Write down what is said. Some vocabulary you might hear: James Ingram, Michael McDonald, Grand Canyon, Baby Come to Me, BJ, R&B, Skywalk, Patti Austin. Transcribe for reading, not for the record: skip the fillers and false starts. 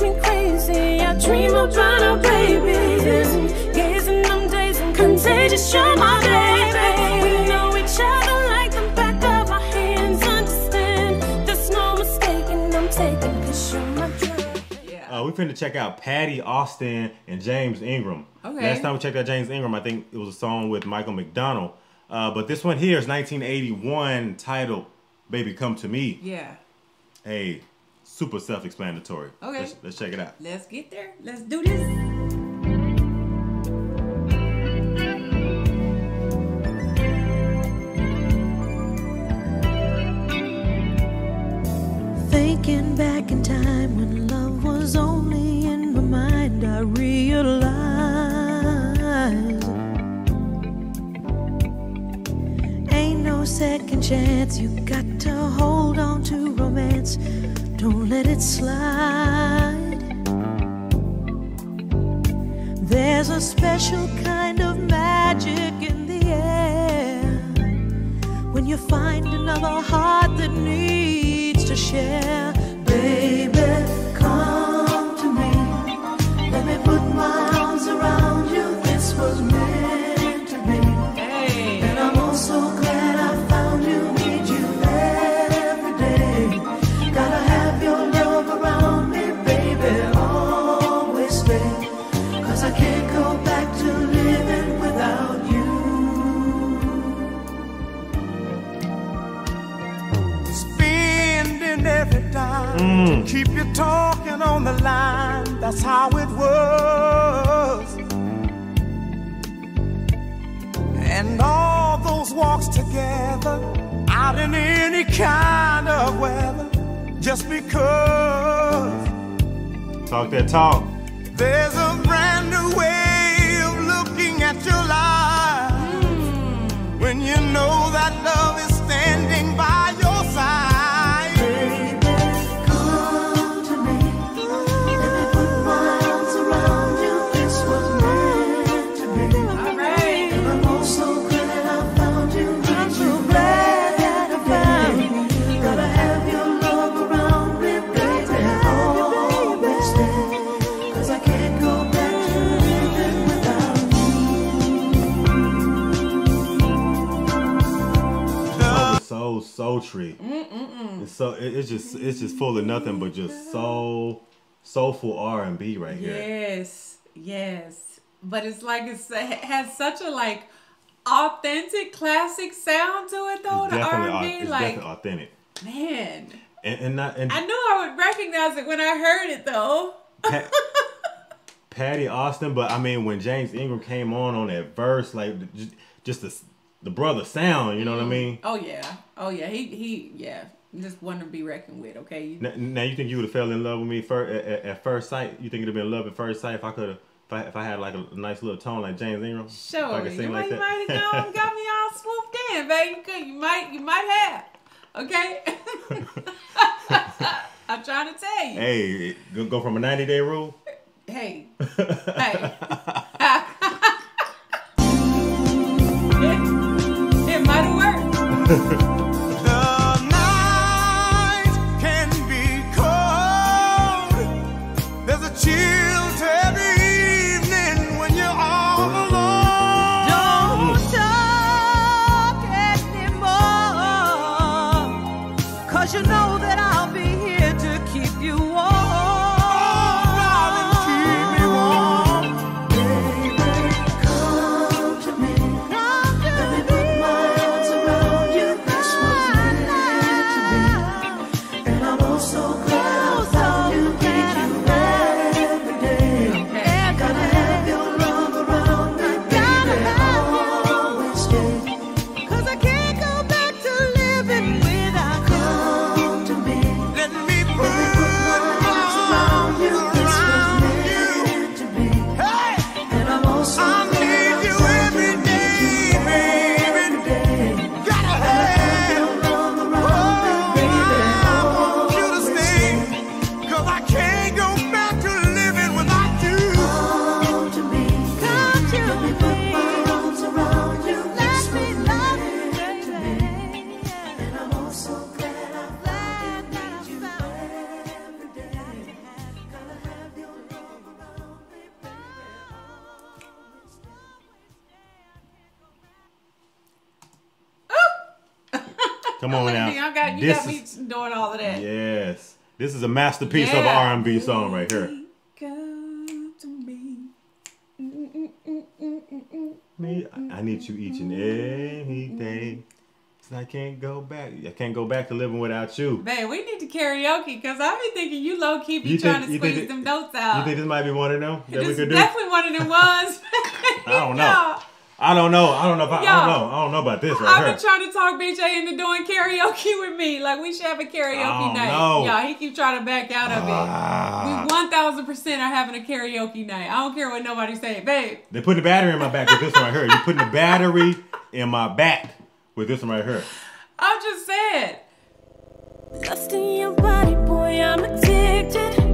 makes me crazy. I dream about our babies, gazing them days and contagious. You're my baby. We know each other like the back of our hands. Understand, there's no mistaking I'm taking this. You're my dream. Yeah. We finna check out Patti Austin and James Ingram. Okay. Last time we checked out James Ingram, I think it was a song with Michael McDonald. But this one here is 1981, titled "Baby Come to Me." Yeah. Hey, super self-explanatory. Okay. Let's check it out. Let's get there. Let's do this. Thinking back in time when love was only in my mind, I realized ain't no second chance. You got to hold on to romance. Don't let it slide. There's a special kind of magic in the air when you find another heart that needs to share. Baby, come to me. Let me put my arms around you. This was meant to be. Hey. And I'm also glad I found you. Need you every day. Gotta have your love around me, baby. Always stay. 'Cause I can't go back to living without you. Spending every dime to keep you talking on the line. That's how it was. And all those walks together, out in any kind of weather, just because. Talk that talk. There's a brand new way of looking at your life when you know that love is standing by your side. Baby, come to me. Let me put my arms around you. This was meant to be. All right. And I'm also glad I found you. I'm so glad that I found you. Gotta have your love around me, baby. Always there. 'Cause I can't go back to living without you. So sultry. It's so it's just full of nothing but just soulful R&B right here. Yes, yes. But it's like it has such a like authentic classic sound to it though. The R&B, like definitely authentic. Man, and I knew I would recognize it when I heard it though. Patti Austin, but I mean when James Ingram came on that verse, like just the brother sound, you know what I mean? Oh yeah, oh yeah, he yeah, just one to be reckoned with. Okay. Now you think you would have fell in love with me at first sight? You think it'd have been love at first sight if I could have? If I had like a nice little tone like James Ingram, sure, I could sing like that. You might have gone and got me all swooped in, baby. You might have. Okay. I'm trying to tell you. Hey, go from a 90-day rule. Hey. Hey. It might have worked. Come on now. You got me doing all of that. Yes. This is a masterpiece of an R&B song right here. Come to me. I need you each and every day. So I can't go back. I can't go back to living without you. Babe, we need to karaoke because I be thinking you low-key be trying to squeeze them notes out. You think this might be one of them that we could do? Definitely one of them ones. I don't know about this right here. I've been trying to talk BJ into doing karaoke with me. Like, we should have a karaoke night. Y'all, he keep trying to back out of it. We 1000% are having a karaoke night. I don't care what nobody say, babe. They're putting a battery in my back with this one right here. You're putting a battery in my back with this one right here. I just said. Lost in your body, boy, I'm addicted.